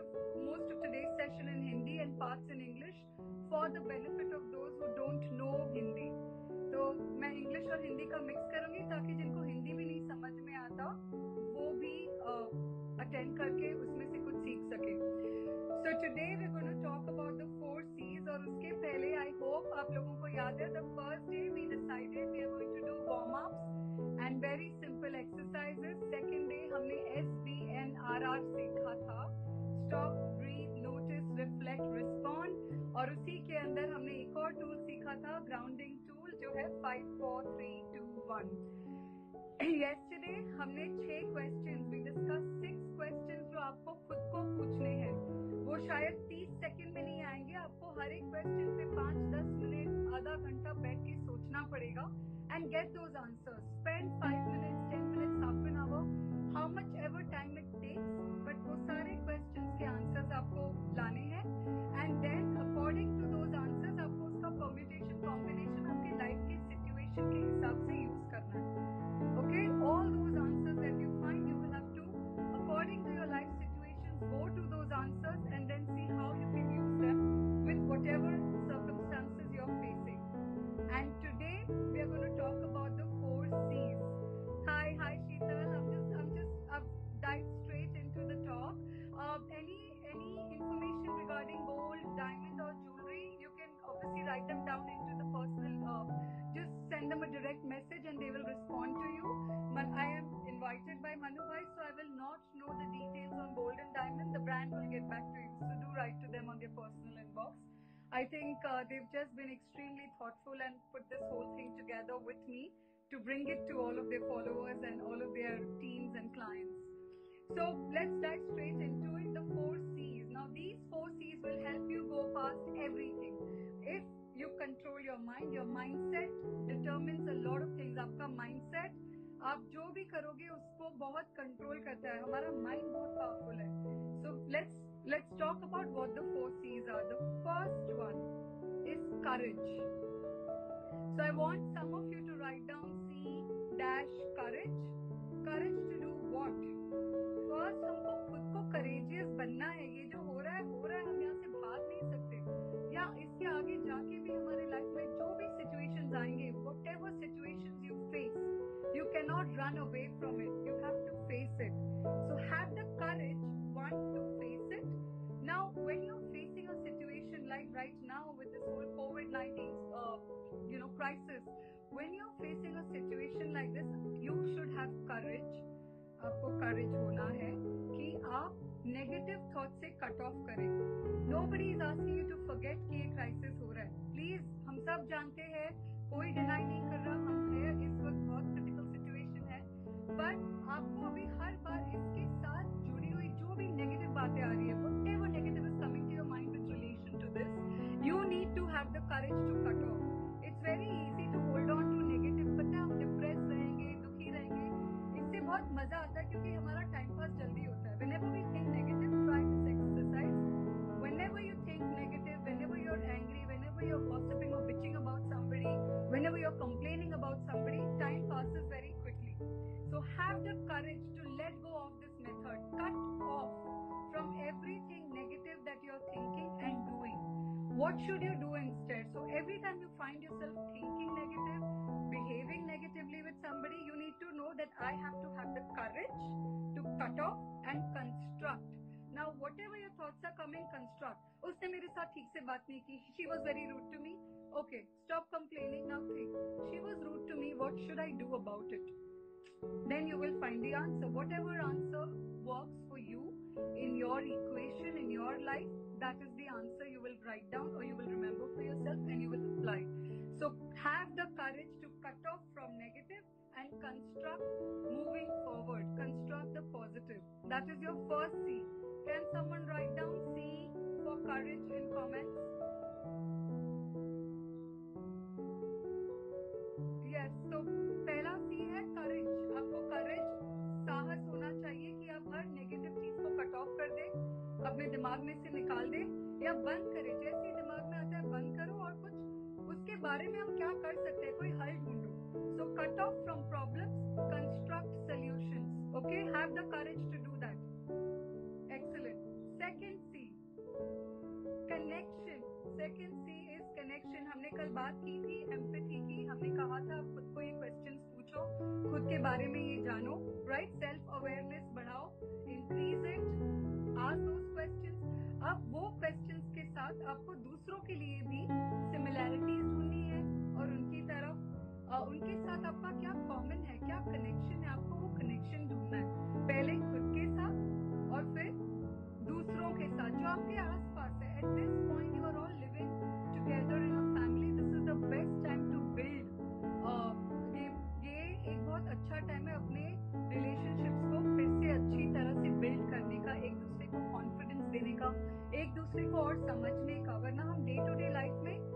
most of today's session in Hindi and parts in English for the benefit of those who don't know Hindi. तो मैं English और Hindi का mix करूँगी ताकि जिनको Hindi भी नहीं समझ में आता वो भी attend करके उसमें से कुछ सीख सके. So today we're going to talk about the 4 C's. और उसके पहले I hope आप लोगों को याद है the first day we decided we are going to do warm-ups and very simple exercises. Second day हमने SBNRR सीखा था. Stop, breathe, notice, reflect, respond. और उसी के अंदर हमने एक और टूल सीखा था, grounding tool, जो है 5, 4, 3, 2, 1. Yesterday हमने 6 questions, we discussed 6 questions जो आपको खुद को पूछने हैं. वो शायद 30 सेकंड में नहीं आएंगे. आपको हर एक क्वेश्चन पे 5-10 मिनट, आधा घंटा बैठ के सोचना पड़ेगा. And get those answers. Spend 5 minutes, 10 minutes, half an hour, how much ever time it takes. But वो सारे questions के answers आपको लाने हैं. And then according to those answers आपको उसका permutation, combination आपके life के situation के हिसाब से use करना है. Okay? All those answers that you find, you will have to, according to your life situations, go to those answers and then see how you can use them with whatever circumstances you're facing. And today we are going to talk about the 4 C's. Hi Sheetal, I've dived straight into the talk. Any information regarding gold, diamond or jewelry, you can obviously write them down into the personal just send them a direct message and they will respond to you. I am invited by Manu Bhai, so I will not know the details on gold and diamond. The brand will get back to you, so do write to them on their personal inbox. I think they've just been extremely thoughtful and put this whole thing together with me to bring it to all of their followers and all of their teams and clients. So let's dive straight into it, the 4 C's. Now these 4 C's will help you go past everything. If you control your mind, your mindset determines a lot of things. Aapka mindset, आप जो भी करोगे उसको बहुत control करता है. हमारा mind बहुत पावरफुल है. So let's talk about what the 4 C's are. The first one is courage. So I want some of you to write down C-courage. Courage to do what? First हमको खुद को courageous बनना है. ये जो हो रहा है हम यहाँ से भाग नहीं सकते. या इसके आगे जाके भी हमारे लाइफ में जो भी situations आएंगे, whatever situations you face, you cannot run away from it. You have to face it. So have the courage, want to face it. Now, when you're facing a situation like right now with this whole COVID-19, crisis, when you're facing a situation like this, you should have courage. आपको courage होना है कि आप negative thoughts से cut off करें. Nobody is asking you to forget कि ये crisis हो रहा है. Please, हम सब जानते हैं, कोई deny नहीं कर रहा. हम है इस वक्त बहुत critical situation है. But आपको अभी हर बार इसके साथ जुड़ी हुई जो भी negative बातें आ रही है, whatever negative is coming to your mind with relation to this, you need to have the courage to cut off. It's very easy to hold on to negative. पता है हम depressed रहेंगे, दुखी रहेंगे. इससे बहुत मजा आता है क्योंकि हमारा time pass जल्दी होता है. Whenever we think negative, try this exercise. Whenever you think negative, whenever you're angry, whenever you're gossiping or bitching about somebody, whenever you're complaining about somebody, time passes very quickly. So have the courage to let go of this method. Cut off from everything negative that you're thinking and doing. What should you do instead? So every time you find yourself thinking negative, behaving negatively with somebody, you need to know that I have to have the courage to cut off and construct. Now whatever your thoughts are coming, construct. उसने मेरे साथ ठीक से बात नहीं की. She was very rude to me. Okay, stop complaining. Now think. She was rude to me. What should I do about it? Then you will find the answer. Whatever answer works for you in your equation, in your life, that is the answer you will write down or you will remember for yourself and you will apply. So have the courage to cut off from negative and construct moving forward. Construct the positive. That is your first C. Can someone write down C for courage in comments? Yes, so पहला C है courage. आपको courage, साहस होना चाहिए कि आप हर negative चीज को cut off कर दे, अपने दिमाग में से निकाल दे या बंद करे. जैसे ही दिमाग में आता है बंद करो और कुछ उसके बारे में हम क्या कर सकते हैं, कोई हल ढूंढो. So cut off from problems, construct solutions. Okay, have the courage to do that. Excellent. Second बात की थी एम्पैथी की, हमने कहा था खुद को ये क्वेश्चंस पूछो, खुद के बारे में ये जानो, राइट, सेल्फ अवेयरनेस बढ़ाओ, increase it, ask those questions. अब वो क्वेश्चंस के साथ आपको दूसरों के लिए भी सिमिलैरिटीज ढूंढनी है और उनकी तरफ उनके साथ आपका क्या कॉमन है, क्या कनेक्शन है, आपको वो कनेक्शन ढूंढना है, पहले खुद के साथ और फिर दूसरों के साथ जो आपके आस पास है। At this point you are all living together in your family, this is the best time to build, ये एक बहुत अच्छा टाइम है अपने रिलेशनशिप्स को फिर से अच्छी तरह से बिल्ड करने का, एक दूसरे को कॉन्फिडेंस देने का, एक दूसरे को और समझने का। वरना हम डे टू डे लाइफ में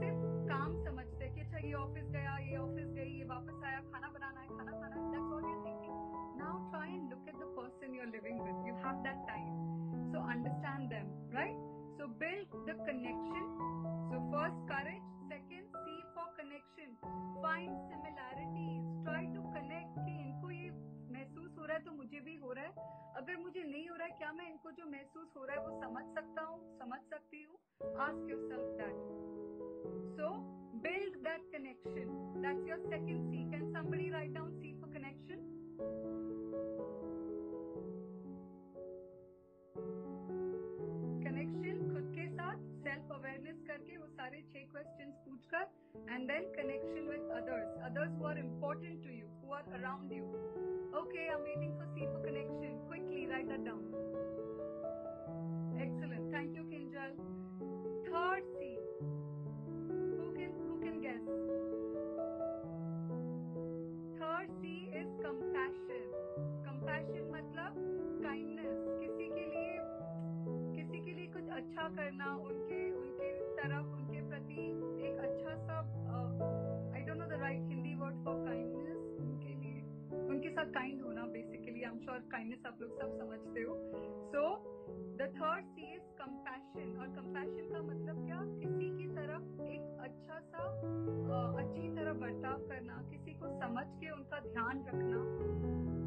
सिर्फ काम समझते हैं कि अच्छा ये ऑफिस गया, ये ऑफिस गई, ये वापस आया, खाना बनाना है, खाना खाना है, that's all you are thinking. Now try and look at the person you are living with, you have that time, so understand them, right, so build the connection. So first courage, second C for connection, find similarities, try to connect कि इनको ये महसूस हो रहा है तो मुझे भी हो रहा है, अगर मुझे नहीं हो रहा है क्या मैं इनको जो महसूस हो रहा है वो समझ सकता हूँ, समझ सकती हूँ, ask yourself that, so build that connection, that's your second C. Can somebody write down C for connection? Self awareness करके वो सारे 6 क्वेश्चंस पूछकर, and then connection with others, others who are important to you, who are around you. Okay, I am waiting for C for connection, quickly right that down. Excellent, thank you Kinjal. Third C, who can guess? Third C is compassion. Compassion मतलब kindness, किसी के लिए कुछ अच्छा करना, उनके प्रति एक अच्छा सा, I don't know the right Hindi word for kindness, उनके लिए, उनके साथ काइंड होना basically. I am sure kindness आप लोग सब समझते हो। So the third C is compassion, और कंपैशन का मतलब क्या, किसी की तरफ एक अच्छा सा अच्छी तरह बर्ताव करना, किसी को समझ के उनका ध्यान रखना,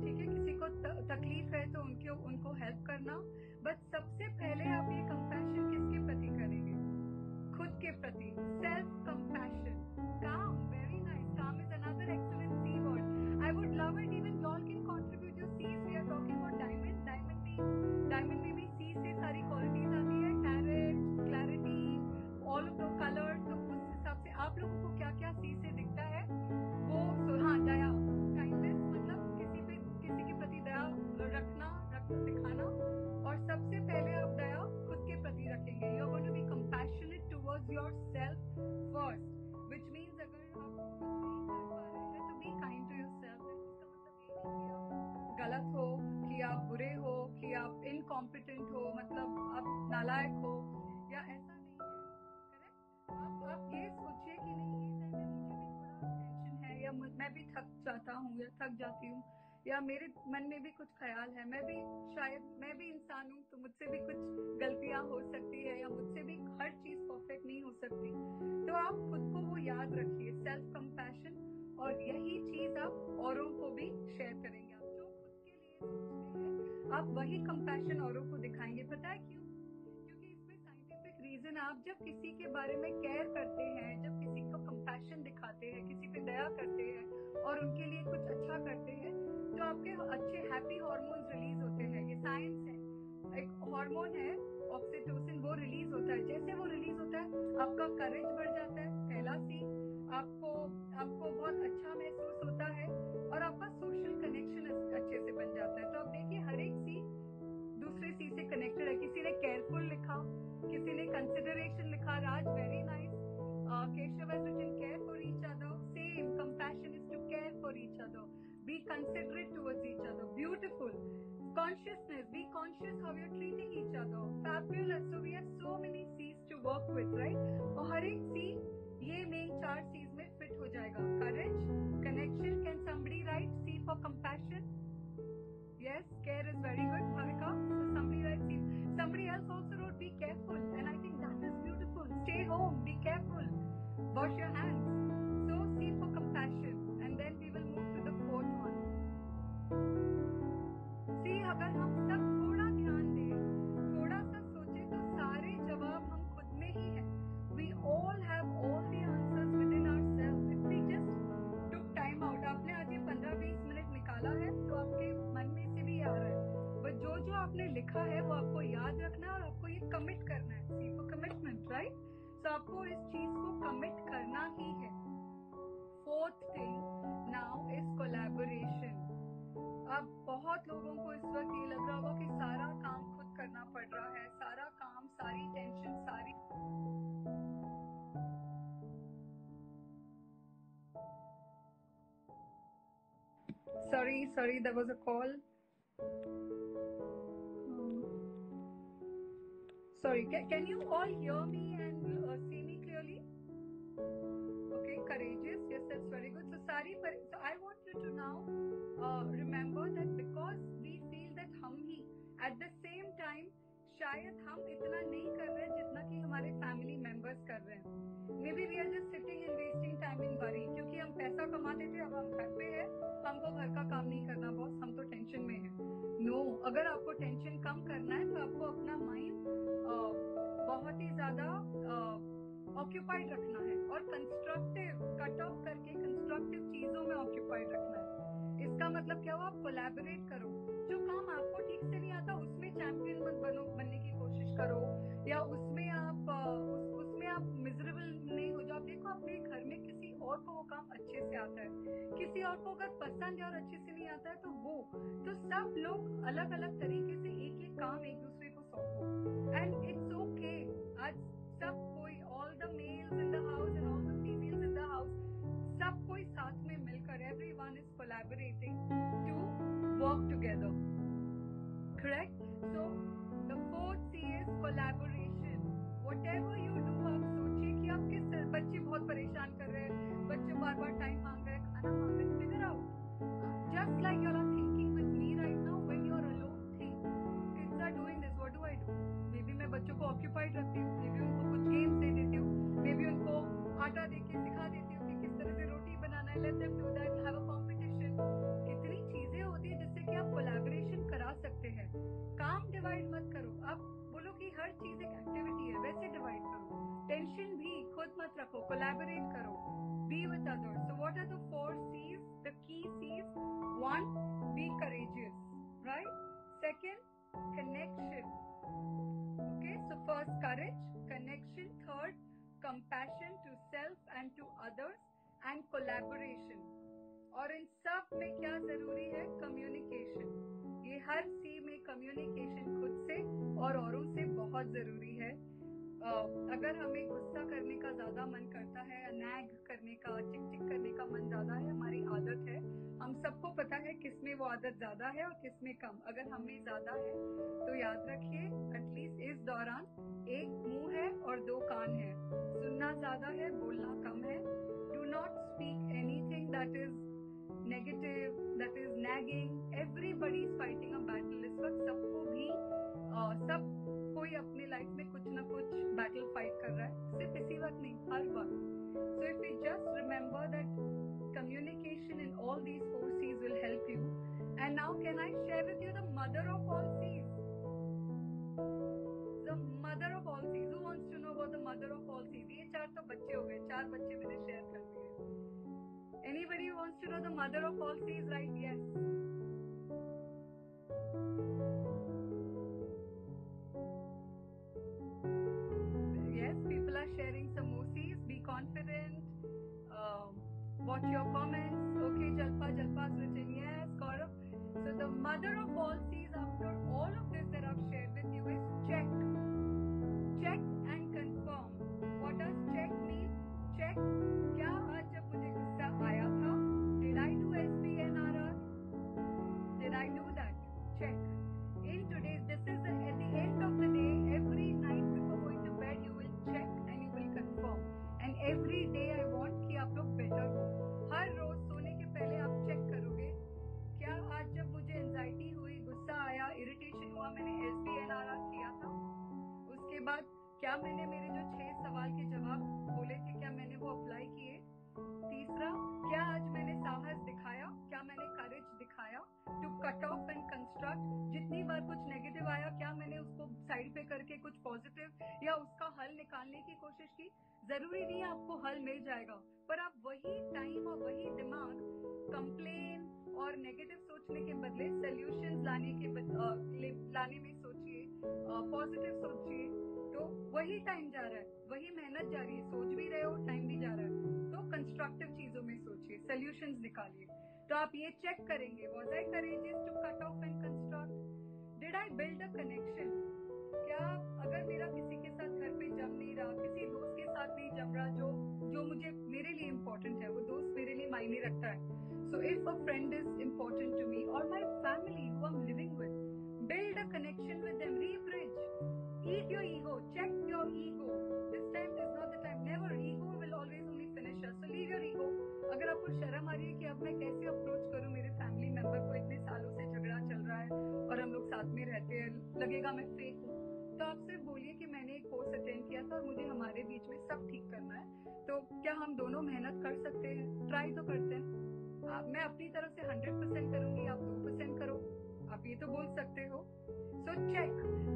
ठीक है, किसी को तकलीफ है तो उनको हेल्प करना। बट सबसे पहले आप ये कंपैशन किसके प्रति करेंगे, खुद के प्रति, self compassion. Calm, very nice, calm is another excellent C word. I would love it even you all can contribute your Cs. We are talking about diamond, diamond में भी सी से सारी क्वालिटीज आती है, carat, clarity, all of the colour. तो उस हिसाब से आप लोगों को क्या क्या सी से दिखता है वो, सो हाँ, दया, काइंडनेस मतलब किसी के प्रति दया रखना दिखाना, और सबसे पहले आप दया खुद के प्रति रखेंगे। You are going to be compassionate towards yourself first, which means अगर आप कुछ नहीं कर पा रहे हैं तो be kind to yourself। इसका मतलब ये नहीं कि आप गलत हो, कि आप बुरे हो, कि आप incompetent हो, मतलब आप नालायक हो, या ऐसा नहीं है, करेक्ट। आप ये सोचिए कि नहीं, ये टाइम में मुझे भी थोड़ा टेंशन है, या मैं भी थक जाता हूँ या थक जाती हूँ, या मेरे मन में भी कुछ ख्याल है, मैं भी इंसान हूँ, तो मुझसे भी कुछ गलतियाँ हो सकती है, या मुझसे भी हर चीज परफेक्ट नहीं हो सकती। तो आप खुद को वो याद रखिए, सेल्फ कंपैशन, और यही चीज आप औरों को भी शेयर करेंगे। आप जो खुद के लिए सोचते हैं आप वही कंपैशन औरों को दिखाएंगे। पता है क्यों? क्योंकि इसमें साइंटिफिक रीजन, आप जब किसी के बारे में केयर करते हैं, जब किसी को कंपैशन दिखाते हैं, किसी पे दया करते हैं और उनके लिए कुछ अच्छा करते हैं, तो आपके अच्छे हैप्पी हार्मोन्स रिलीज होते हैं। ये साइंस है, एक हार्मोन है ऑक्सीटोसिन, वो रिलीज होता है। जैसे वो रिलीज होता है आपका करेज बढ़ जाता है, पहला सी, आपको बहुत अच्छा महसूस होता है, और आपका सोशल कनेक्शन अच्छे से बन जाता है। तो आप देखिए हर एक सी दूसरे सी से कनेक्टेड है। किसी ने केयरफुल लिखा, किसी ने कंसिडरेशन लिखा। Raj, very nice. Keshav has written care for each other, same, compassion is to care for each other, be considerate towards each other, beautiful, consciousness, be conscious how you're treating each other, fabulous। So we have so many C's to work with, right? और हर एक C ये main 4 C's में fit हो जाएगा, courage, connection। Can somebody write C for compassion? Yes, care is very good, Bhavika, so somebody write C। Somebody else also wrote be careful, and I think that is beautiful, stay home, be careful, wash your hands। So C for compassion, and then we will move to the fourth one। See, अगर हम सब थोड़ा ध्यान दें, थोड़ा सा सोचे, तो सारे जवाब हम खुद में ही हैं। We all have all आपको याद रखना है और आपको ये कमिट करना है. C for commitment, right. So आपको इस चीज को कमिट करना ही है. Fourth thing now is collaboration. अब बहुत लोगों को इस वक्त ये लग रहा होगा कि सारा काम खुद करना पड़ रहा है, सारा काम, सारी टेंशन, सारी sorry there was a call. Sorry, can you all hear me and see me clearly? Okay, courageous. Yes, that's very good. So sorry, but so I want you to now remember that because we feel that hum hi at the same time शायद हम इतना नहीं कर रहे जितना कि हमारे family members कर रहे हैं. Maybe we are just sitting and wasting time in worry, क्योंकि हम पैसा कमाते थे, अब हम घर पे है, हमको घर का काम नहीं करना, बॉस हम तो टेंशन में है. नो, अगर आपको टेंशन कम करना है तो आपको अपना माइंड बहुत ही ज्यादा ऑक्यूपाइड रखना है और कंस्ट्रक्टिव कट ऑफ करके कंस्ट्रक्टिव चीजों में ऑक्यूपाइड रखना है. इसका मतलब क्या हुआ? आप कोलैबोरेट करो. जो काम आपको ठीक से नहीं आता उसमें चैंपियन मत बनो, बनने की कोशिश करो, या उसमें आप मिजरेबल नहीं हो जाओ. देखो अपने घर में किसी और को वो काम अच्छे से आता है, किसी और को अगर पसंद है और अच्छे से नहीं आता है तो वो तो सब लोग अलग अलग तरीके से एक एक काम एक दूसरे को सौंपो. And it's okay. आज सब कोई, all the males in the house and all the females in the house, सब कोई साथ में मिलकर, everyone is collaborating to work together. Correct. So the fourth C is collaboration. Whatever you do, आप सोचिए कि आप किस, बच्चे बहुत परेशान कर रहे हैं, बच्चे बार बार टाइम मांग रहे हैं, खाना मांग रहे हैं, figure out. Just like you are thinking with me right now when you are alone, think kids are doing this, what do I do? Maybe मैं बच्चों को ऑक्यूपाइड रखती हूँ, मे बी उनको कुछ गेम्स दे देती हूँ, मे बी उनको आटा दे के सिखा देती हूँ कि किस तरह से रोटी बनाना है. Let them do that, have a competition. कितनी चीजें होती है जिससे कि आप कोलैबोरेशन करा सकते हैं. काम डिवाइड मत करो. आप बोलो कि हर चीज एक एक्टिविटी है, वैसे डिवाइड करो. टेंशन भी खुद मत रखो, कोलैबोरेट करो, be with others. So what are the four Cs, the key Cs? One, be courageous, right. Second, connection. Okay, so first courage, connection. Third, compassion to self and to others, and collaboration. और इन सब में क्या जरूरी है? Communication. ये हर सी में communication खुद से और औरों से बहुत जरूरी है. अगर हमें गुस्सा करने का ज्यादा मन करता है, नैग करने का, चिक-चिक करने का मन ज्यादा है, हमारी आदत है, हम सबको पता है किसमें वो आदत ज्यादा है और किसमें कम. अगर हमें ज्यादा है तो याद रखिए एटलीस्ट इस दौरान एक मुंह है और दो कान है. सुनना ज्यादा है, बोलना कम है. Do not speak anything that is negative, that is nagging. Everybody is fighting a battle इस वक्त. सबको भी सब कोई अपने लाइफ में कुछ ना कुछ बैटल फाइट कर रहा है, सिर्फ इसी वक्त नहीं, हर वक्त. So if we just remember that communication in all these four C's will help you. And now can I share with you the mother of all C's? The mother of all C's. Who wants to know about the mother of all C's? ये चार तो बच्चे हो गए, चार बच्चे मैंने share कर दिए. Anybody who wants to know the mother of all C's, right? Yes. Yes, people are sharing some more C's. Be confident. Watch your comments. Okay, Jalpa is written. Yes, Gaurav. So the mother of all C's, after all of this that I've shared with you, is check. Check and confirm. What does check mean? Check. क्या आज जब मुझे गुस्सा आया था, did I do SBNRR? Did I do that? Check. In today's, this is at the end of the day. Every night before going to bed, you will check and you will confirm. And every day I want कि आप लोग better हो. हर रोज सोने के पहले आप check करोगे. क्या आज जब मुझे anxiety हुई, गुस्सा आया, irritation हुआ, मैंने SBNRR किया था? उसके बाद क्या मैंने मेरे जो 6 सवाल के जवाब बोले थे, क्या मैंने वो अप्लाई किए? तीसरा, क्या आज मैंने साहस दिखाया? क्या मैंने करेज दिखाया to cut off and construct? जितनी बार कुछ नेगेटिव आया, क्या मैंने उसको साइड पे करके कुछ पॉजिटिव या उसका हल निकालने की कोशिश की? जरूरी नहीं है आपको हल मिल जाएगा, पर आप वही टाइम और वही दिमाग कंप्लेन और नेगेटिव सोचने के बदले सोल्यूशन लाने में सोचिए. पॉजिटिव सोचिए, तो वही टाइम जा रहा है, वही मेहनत जा रही है, सोच भी रहे हो टाइम भी जा रहा है, तो कंस्ट्रक्टिव चीजों में सोचिए, सोल्यूशंस निकालिए। तो आप ये चेक करेंगे, was I courageous to cut off and construct, did I build a connection, क्या अगर मेरा किसी के साथ घर पे जम नहीं रहा, किसी दोस्त के साथ नहीं जम रहा जो मुझे मेरे लिए इम्पोर्टेंट है, वो दोस्त मेरे लिए मायने रखता है, so if a friend is important to me और my family who I am living with, build a connection with them, rebridge, eat your ego, check your ego, this time is not the time, never, ego will always only finish us, so leave your ego. अगर आपको शर्म आ रही है कि अब मैं कैसे approach करूं मेरे फैमिली मेंबर को, इतने सालों से झगड़ा चल रहा है और हम लोग साथ में रहते हैं, लगेगा मैं फेक हूं, तो आप सिर्फ बोलिए कि मैंने एक कोर्स अटेंड किया था और मुझे हमारे बीच में सब ठीक करना है, तो क्या हम दोनों मेहनत कर सकते हैं, ट्राई तो करते हैं, मैं अपनी तरफ से 100% करूंगी, आप 2% करो, आप ये तो बोल सकते हो। So check,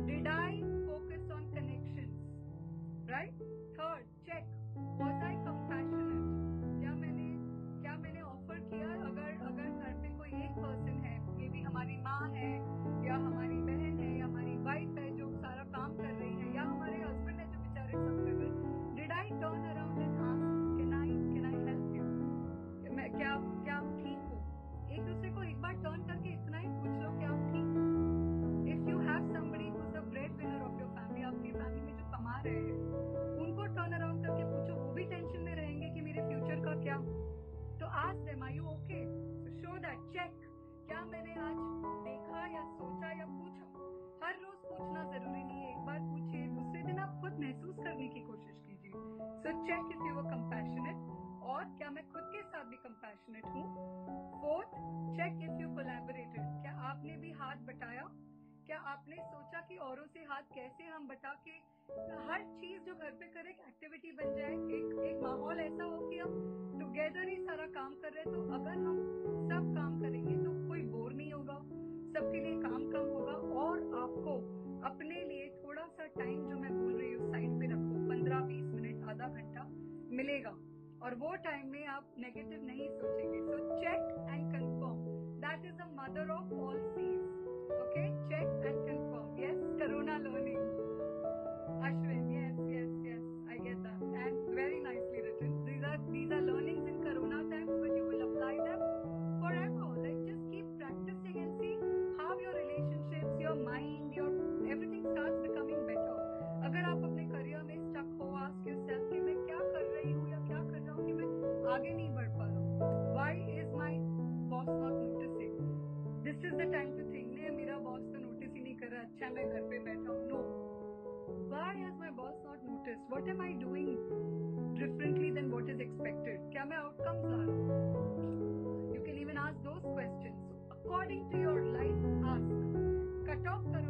did I focus on connections, right. Third, check, was I compassionate, क्या मैंने ऑफर किया, अगर घर पे कोई एक पर्सन है, मे बी हमारी माँ है या हमारी बहन है या हमारी वाइफ है जो सारा काम कर रही है, या हमारे हस्बैंड है जो बेचारे सब कर रहे हैं, did I turn around and ask can I help you, मैं क्या आप ठीक हो, एक दूसरे को एक बार टर्न करके इतना ही पूछ लो कि आप ठीक हो। If you have somebody who is the bread winner of your family, आपकी फैमिली में जो कमा रहे हैं उनको टर्न अराउंड करके पूछो, वो भी टेंशन में रहेंगे कि मेरे फ्यूचर का क्या, तो ask them, are you okay? So show that, check, क्या मैंने आज देखा या सोचा या पूछा, हर रोज पूछना जरूरी नहीं है, एक बार पूछिए, दूसरे दिन आप खुद महसूस करने की कोशिश कीजिए। So check if you were compassionate, और क्या मैं खुद के साथ भी compassionate हूँ। Fourth, check if you collaborated, क्या आपने भी हाथ बटाया, क्या आपने सोचा कि औरों से हाथ कैसे हम बटा के हर चीज जो घर पे करे एक एक्टिविटी बन जाए, एक माहौल ऐसा हो कि हम टुगेदर ही सारा काम कर रहे हैं, तो अगर हम सब काम करेंगे तो कोई बोर नहीं होगा, सबके लिए काम कम होगा, और आपको अपने लिए थोड़ा सा टाइम जो मैं बोल रही हूँ साइड पे रखो, 15-20 मिनट, आधा घंटा मिलेगा, और वो टाइम में आप नेगेटिव नहीं सोचेंगे। So check and confirm, that is the mother of all Cs, okay, check and confirm. Yes, Karuna Loni, Ashwin, yes, I get that, and very nicely written. These are learnings in Corona times, but you will apply them forever. Like just keep practicing and see how your relationships, your mind, your everything starts becoming better. अगर आप अपने career में stuck हो, ask yourself कि मैं क्या कर रही हूँ या क्या कर रहा हूँ कि मैं आगे नहीं बढ़ पा रहा हूँ. Why is my boss not noticing? This is the time to think. नहीं, मेरा boss तो notice ही नहीं कर रहा. अच्छा, मैं घर पे बैठा हूँ. No. Why has my boss not noticed? What am I doing differently than what is expected? क्या मैं outcomes ला रहा हूँ? You can even ask those questions. According to your life, ask. Cut off करो